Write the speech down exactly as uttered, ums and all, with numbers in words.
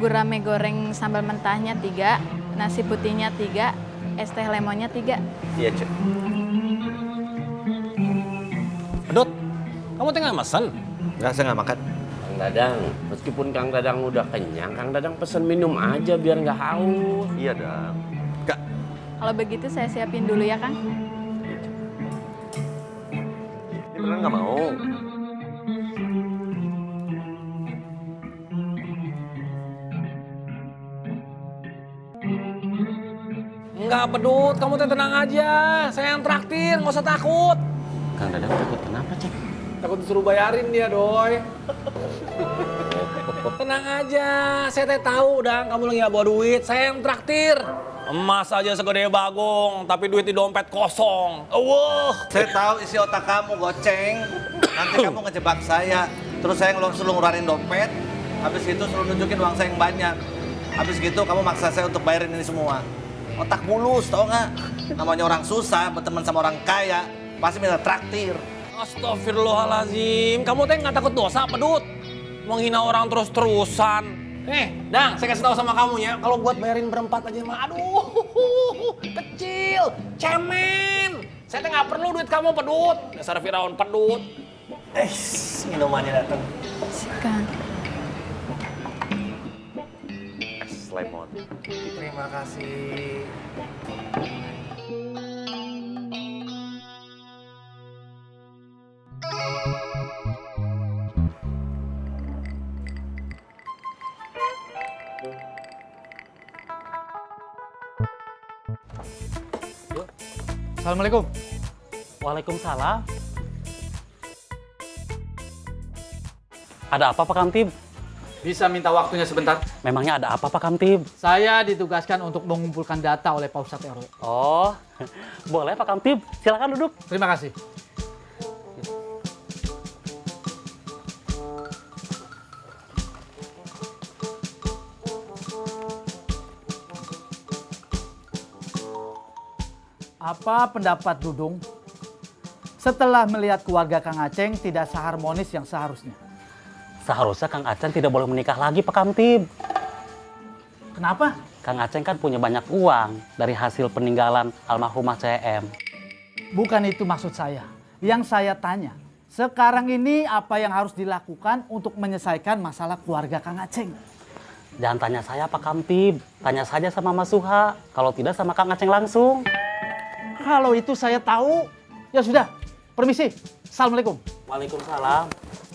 gurame goreng sambal mentahnya tiga, nasi putihnya tiga, es teh lemonnya tiga. Iya, Cek. Dut, kamu tengah mesen? Enggak, saya nggak makan. Kang Dadang, meskipun Kang Dadang udah kenyang, Kang Dadang pesen minum aja biar nggak haus. Iya, Dang. Kak. Kalau begitu saya siapin dulu ya, Kang. Ini beneran nggak mau. Enggak, Pedut. Kamu tenang aja. Saya yang traktir, nggak usah takut. Kang Dadang takut kenapa, Cek? Takut disuruh bayarin dia, Doy. Tenang aja. Saya tahu, Dang. Kamu lagi nggak bawa duit. Saya yang traktir. Emas aja segede Bagong, tapi duit di dompet kosong. Wow. Saya tahu isi otak kamu, goceng. Nanti kamu ngejebak saya. Terus saya ngelung-selung ngurarin dompet. Habis itu suruh nunjukin uang saya yang banyak. Habis gitu kamu maksa saya untuk bayarin ini semua. Otak mulus, tau nggak? Namanya orang susah, berteman sama orang kaya, pasti minta traktir. Astagfirullahaladzim, kamu teh nggak takut dosa, Pedut? Menghina orang terus-terusan. Nih, Dang, saya kasih tahu sama kamu ya, kalau buat bayarin berempat aja mah, aduh, kecil, cemen. Saya teh nggak perlu duit kamu, Pedut. Dasar Firaun, Pedut. Eh, minumannya datang. Sikan. Lemon. Terima kasih. Assalamualaikum. Waalaikumsalam. Ada apa Pak Kamtib? Bisa minta waktunya sebentar? Memangnya ada apa Pak Kamtib? Saya ditugaskan untuk mengumpulkan data oleh Pak Ustadz Ero. Oh, boleh Pak Kamtib. Silakan duduk. Terima kasih. Apa pendapat Dudung setelah melihat keluarga Kang Aceng tidak seharmonis yang seharusnya? Seharusnya Kang Aceng tidak boleh menikah lagi, Pak Kamtib. Kenapa? Kang Aceng kan punya banyak uang dari hasil peninggalan almarhumah C M. Bukan itu maksud saya. Yang saya tanya, sekarang ini apa yang harus dilakukan untuk menyelesaikan masalah keluarga Kang Aceng? Jangan tanya saya, Pak Kamtib. Tanya saja sama Mas Suha. Kalau tidak sama Kang Aceng langsung. Kalau itu saya tahu. Ya sudah, permisi. Assalamualaikum. Waalaikumsalam.